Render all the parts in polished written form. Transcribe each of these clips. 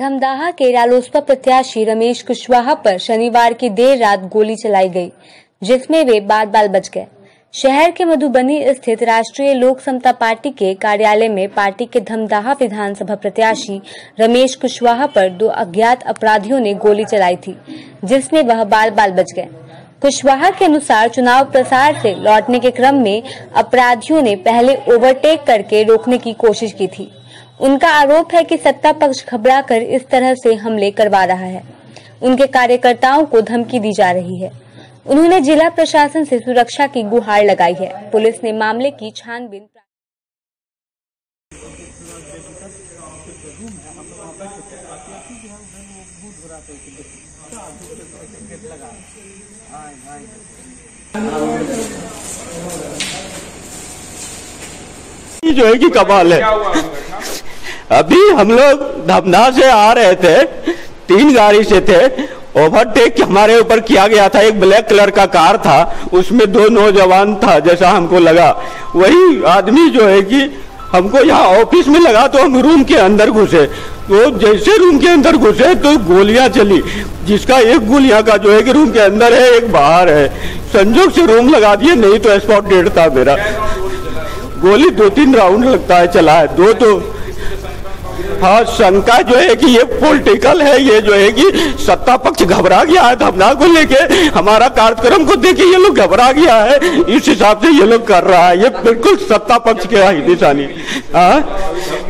धमदाहा के रालोसपा प्रत्याशी रमेश कुशवाहा पर शनिवार की देर रात गोली चलाई गई, जिसमें वे बाल बाल बच गए। शहर के मधुबनी स्थित राष्ट्रीय लोक समता पार्टी के कार्यालय में पार्टी के धमदाहा विधानसभा प्रत्याशी रमेश कुशवाहा पर दो अज्ञात अपराधियों ने गोली चलाई थी, जिसमें वह बाल बाल बच गए। कुशवाहा के अनुसार चुनाव प्रसार से लौटने के क्रम में अपराधियों ने पहले ओवरटेक करके रोकने की कोशिश की थी। उनका आरोप है कि सत्ता पक्ष घबराकर इस तरह से हमले करवा रहा है, उनके कार्यकर्ताओं को धमकी दी जा रही है। उन्होंने जिला प्रशासन से सुरक्षा की गुहार लगाई है। पुलिस ने मामले की छानबीन जो है कि कमाल है। अभी हम लोग धमदाहा से आ रहे थे, 3 गाड़ी से थे। ओवरटेक हमारे ऊपर किया गया था। एक ब्लैक कलर का कार था, उसमें 2 नौजवान था, जैसा हमको लगा। वही आदमी जो है कि हमको यहाँ ऑफिस में लगा, तो हम रूम के अंदर घुसे। तो जैसे रूम के अंदर घुसे तो गोलियां चली, जिसका एक गोलियां का जो है कि रूम के अंदर है, एक बाहर है। संजोग से रूम लगा दिए, नहीं तो स्पॉट डेड था मेरा। गोली 2-3 राउंड लगता है चला है, 2 तो हाँ। शंका जो है कि ये पॉलिटिकल है, ये जो है कि सत्ता पक्ष घबरा गया है धमदाहा को लेके, हमारा कार्यक्रम को देखे ये लोग घबरा गया है, इस हिसाब से ये लोग कर रहा है। ये बिल्कुल सत्ता पक्ष के निशानी।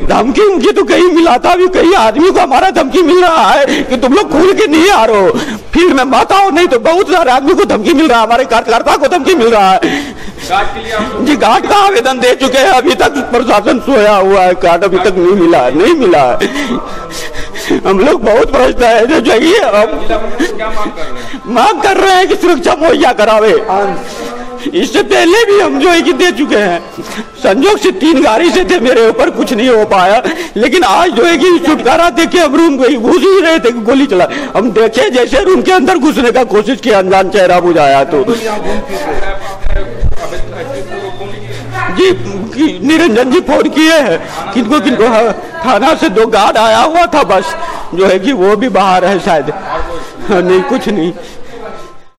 धमकी उनकी तो कहीं मिला था, भी कहीं आदमी को हमारा धमकी मिल रहा है कि तुम लोग खुल के नहीं आ रहे हो, फील्ड में मत आओ, नहीं तो बहुत सारे आदमी को धमकी मिल रहा है, हमारे कार्यकर्ता को धमकी मिल रहा है। जी गार्ड का आवेदन दे चुके हैं, अभी तक प्रशासन सोया हुआ है, गार्ड अभी तक नहीं मिला। हम लोग बहुत भ्रष्ट है जो चाहिए। हम मांग कर रहे हैं कि सुरक्षा मुहैया करावे। इससे पहले भी हम जो है कि दे चुके हैं। संजोग से 3 गाड़ी से थे, मेरे ऊपर कुछ नहीं हो पाया, लेकिन आज जो है कि छुटकारा देके हम रूम घुस ही रहे थे, गोली चला। हम देखे जैसे रूम के अंदर घुसने का कोशिश किया, अनजान चेहरा बुझाया तो जी निरंजन जी फोन किए हैं किनको। थाना से 2 गार्ड आया हुआ था, बस जो है कि वो भी बाहर है शायद। नहीं कुछ नहीं।